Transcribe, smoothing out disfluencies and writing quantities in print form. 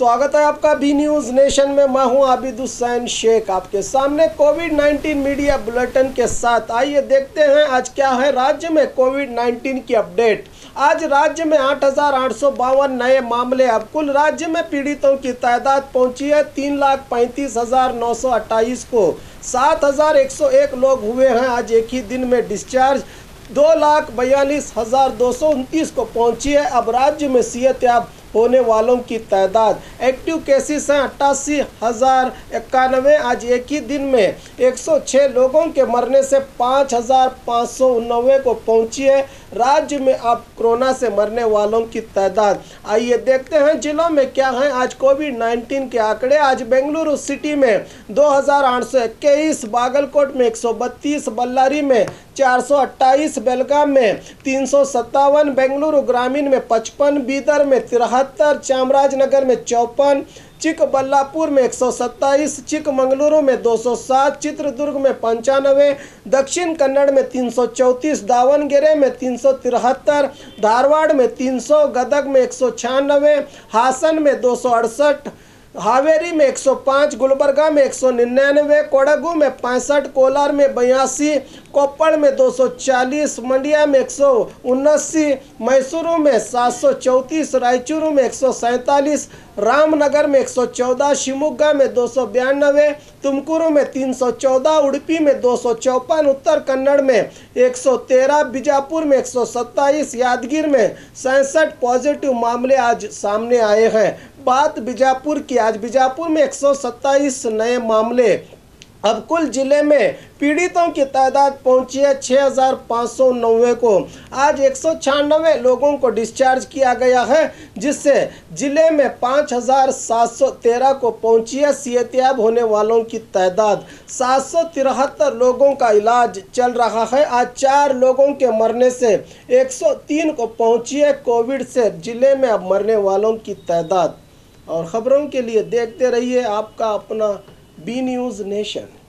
स्वागत है आपका बी न्यूज़ नेशन में। मैं हूं आबिद हुसैन शेख, आपके सामने कोविड-19 मीडिया बुलेटिन के साथ। आइए देखते हैं आज क्या है राज्य में कोविड-19 की अपडेट। आज राज्य में 8,852 नए मामले। अब कुल राज्य में पीड़ितों की तादाद पहुंची है 3,35,928 को। 7,101 लोग हुए हैं आज एक ही दिन में डिस्चार्ज। 2,42,229 को पहुंची है अब राज्य में सेहतयाब होने वालों की तादाद। एक्टिव केसेस हैं 88,091। आज एक ही दिन में 106 लोगों के मरने से 5,599 को पहुंची है राज्य में अब कोरोना से मरने वालों की तादाद। आइए देखते हैं जिलों में क्या है आज कोविड-19 के आंकड़े। आज बेंगलुरु सिटी में 2,821, बागलकोट में 132, बल्लारी में 428, बेलगाम में 357, बेंगलुरु ग्रामीण में 55, बीदर में 73, चामराजनगर में 54, चिकबल्लापुर में 127, चिकमंगलुरु में 207, चित्रदुर्ग में 95, दक्षिण कन्नड़ में 334, दावनगेरे में 373, धारवाड़ में 300, गदग में 196, हासन में 268, हावेरी में 105, गुलबर्गा में 199, कोडागु में 65, कोलार में 82, कोप्पड़ में 240, मंडिया में 179, मैसूरू में 734, रायचूरू में 147, रामनगर में 114, शिमोगा में 292, तुमकुरू में 314, उड़पी में 254, उत्तर कन्नड़ में 113, बीजापुर में 127, यादगीर में 67 पॉजिटिव मामले आज सामने आए हैं। बात बीजापुर की, आज बीजापुर में 127 नए मामले। अब कुल जिले में पीड़ितों की तादाद पहुंची है 6,590 को। आज 196 लोगों को डिस्चार्ज किया गया है, जिससे जिले में 5,713 को पहुंची है सेहतयाब होने वालों की तादाद। 773 लोगों का इलाज चल रहा है। आज 4 लोगों के मरने से 103 को पहुंची है कोविड से जिले में अब मरने वालों की तादाद। और ख़बरों के लिए देखते रहिए आपका अपना बी न्यूज़ नेशन।